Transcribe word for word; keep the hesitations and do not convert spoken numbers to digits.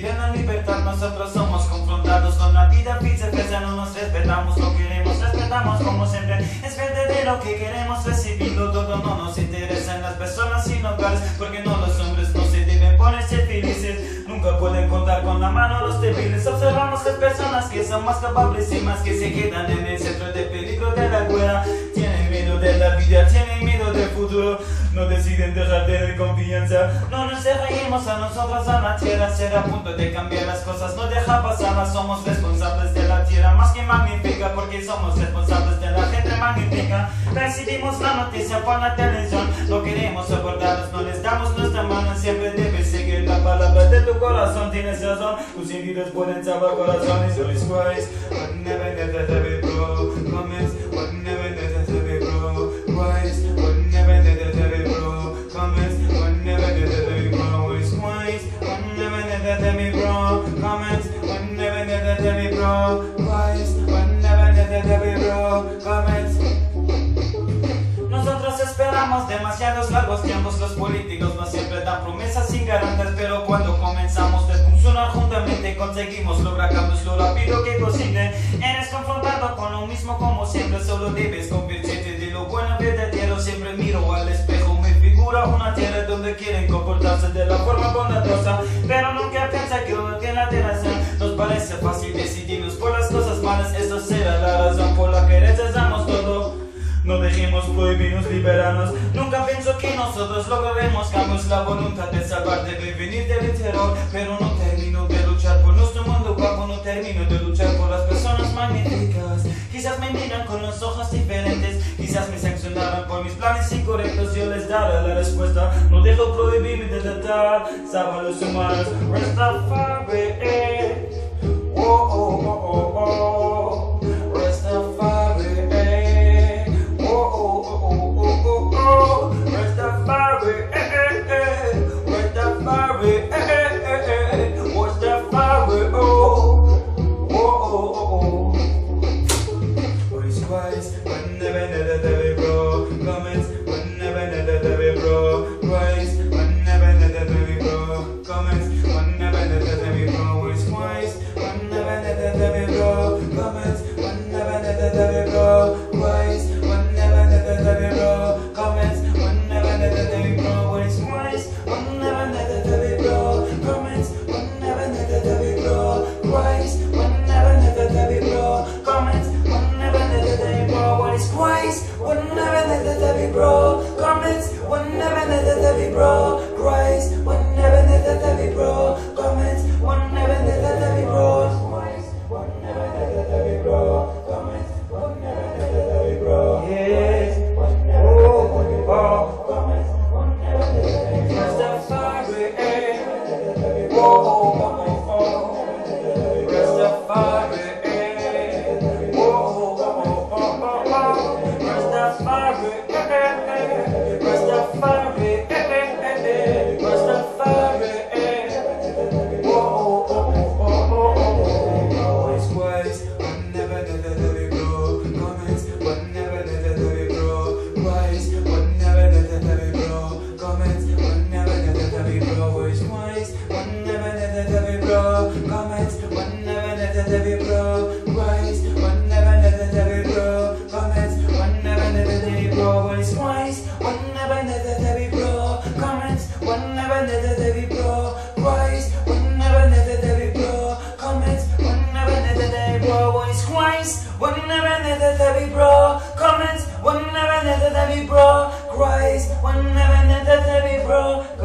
Sirena libertad, nosotros somos confrontados con la vida viceversa, no nos respetamos, no queremos, respetamos como siempre, es de lo que queremos, recibirlo todo, no nos interesan las personas sin hogares, porque no los hombres no se deben ponerse felices, nunca pueden contar con la mano los débiles, observamos las personas que son más capables y más que se quedan en el centro de peligro de la guerra, tienen miedo de la vida, tienen miedo del futuro, no deciden dejar de confianza. No nos reímos a nosotros, a la tierra. Será punto de cambiar las cosas, no deja pasarlas. Somos responsables de la tierra, más que magnífica, porque somos responsables de la gente magnífica. Recibimos la noticia por la televisión, no queremos soportarlos, no les damos nuestra mano. Siempre debes seguir la palabra de tu corazón. Tienes razón, tus individuos pueden salvar corazones. Your stories, but never never never grow. Comments, but never never never grow. Wise, but never never never grow. Comments, but never never never grow. Wise, but never never never grow. Comments, but never never never grow. Wise, but never never never grow. Comments. Nosotros esperamos demasiados largos tiempos. Los políticos no siempre dan promesas sin garantías, pero cuando comenzamos a funcionar juntamente conseguimos lograr cambios lo rápido que posible. Eres confrontado con lo mismo como siempre, solo debes convertirte de lo bueno verdadero. Siempre miro al espejo, me figura una tierra donde quieren comportarse de la forma bondadosa, pero nunca piensa que uno tiene la razón. Nos parece fácil decidirnos por las cosas malas, eso será la razón por la que rechazamos todo. No dejemos prohibirnos, liberarnos. Nunca pienso que nosotros lograremos cambios. La voluntad de salvar, de prevenir del terror. Pero no termino de luchar por nuestro mundo guapo. No termino de luchar por las personas magníficas. Quizás me miran con los ojos diferentes. Quizás me sancionaran por mis planes incorrectos. Yo les daré la respuesta. No dejo prohibirme de tratar. Salva a los humanos. Rastafari, eh. Oh, oh, oh, oh, oh. One never, never, never, bro. Christ, one never, never, never, bro.